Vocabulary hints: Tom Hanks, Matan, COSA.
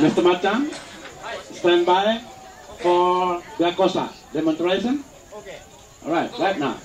Mr. Matan, stand by for the COSA demonstration. Okay. All right, right now.